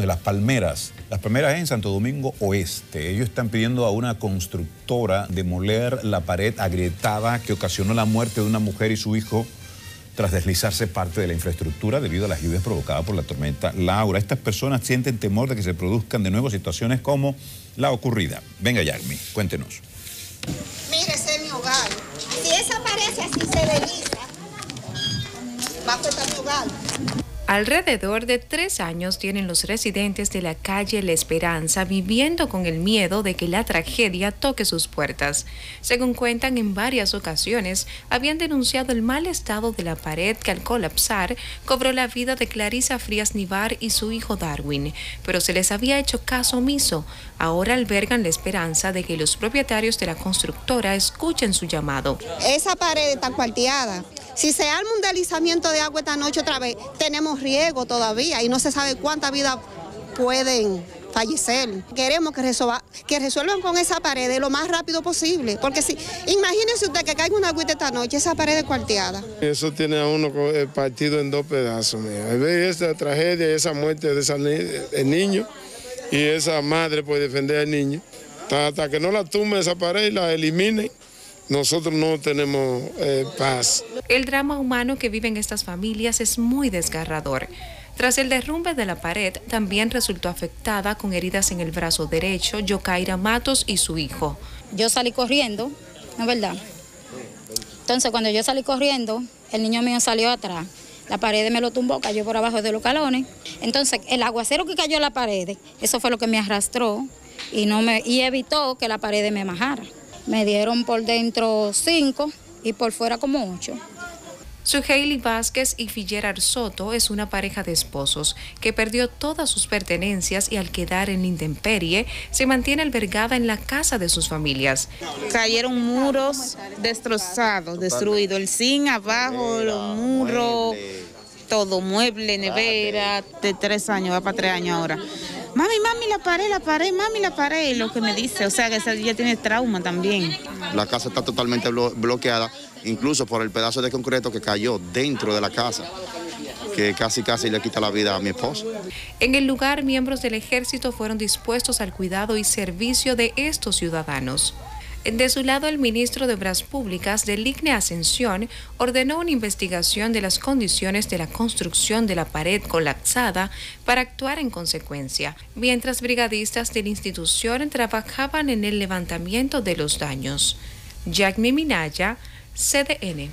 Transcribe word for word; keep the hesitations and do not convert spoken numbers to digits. De las palmeras. Las palmeras es en Santo Domingo Oeste. Ellos están pidiendo a una constructora demoler la pared agrietada que ocasionó la muerte de una mujer y su hijo tras deslizarse parte de la infraestructura debido a las lluvias provocadas por la tormenta Laura. Estas personas sienten temor de que se produzcan de nuevo situaciones como la ocurrida. Venga, Yagmi, cuéntenos. Mire, ese es mi hogar. Si esa pared así se desliza, va a costar mi hogar. Alrededor de tres años tienen los residentes de la calle La Esperanza viviendo con el miedo de que la tragedia toque sus puertas. Según cuentan, en varias ocasiones habían denunciado el mal estado de la pared que al colapsar cobró la vida de Clarisa Frías Nivar y su hijo Darwin, pero se les había hecho caso omiso. Ahora albergan la esperanza de que los propietarios de la constructora escuchen su llamado. Esa pared está cuarteada. Si se arma un deslizamiento de agua esta noche otra vez, tenemos riesgo todavía y no se sabe cuántas vidas pueden fallecer. Queremos que, resolva, que resuelvan con esa pared lo más rápido posible, porque si, imagínese usted que caiga una agüita esta noche, esa pared es cuarteada. Eso tiene a uno partido en dos pedazos. Mira, esa tragedia, esa muerte del niño y esa madre por defender al niño, hasta que no la tumben esa pared y la eliminen. Nosotros no tenemos eh, paz. El drama humano que viven estas familias es muy desgarrador. Tras el derrumbe de la pared, también resultó afectada con heridas en el brazo derecho Yokaira Matos y su hijo. Yo salí corriendo, ¿no es verdad? Entonces, cuando yo salí corriendo, el niño mío salió atrás. La pared me lo tumbó, cayó por abajo de los calones. Entonces, el aguacero que cayó a la pared, eso fue lo que me arrastró y, no me, y evitó que la pared me majara. Me dieron por dentro cinco y por fuera como ocho. Suhaili Vázquez y Figuera Soto es una pareja de esposos que perdió todas sus pertenencias y al quedar en la intemperie se mantiene albergada en la casa de sus familias. Cayeron muros destrozados, destruidos, el zinc abajo, los muros, todo, mueble, nevera, de tres años, va para tres años ahora. Mami, mami, la pared, la pared, mami, la pared, lo que me dice, o sea que ella tiene trauma también. La casa está totalmente blo bloqueada, incluso por el pedazo de concreto que cayó dentro de la casa, que casi casi le quita la vida a mi esposo. En el lugar, miembros del ejército fueron dispuestos al cuidado y servicio de estos ciudadanos. De su lado, el ministro de Obras Públicas, Deligne Ascensión, ordenó una investigación de las condiciones de la construcción de la pared colapsada para actuar en consecuencia, mientras brigadistas de la institución trabajaban en el levantamiento de los daños. Yagmi Minaya, C D N.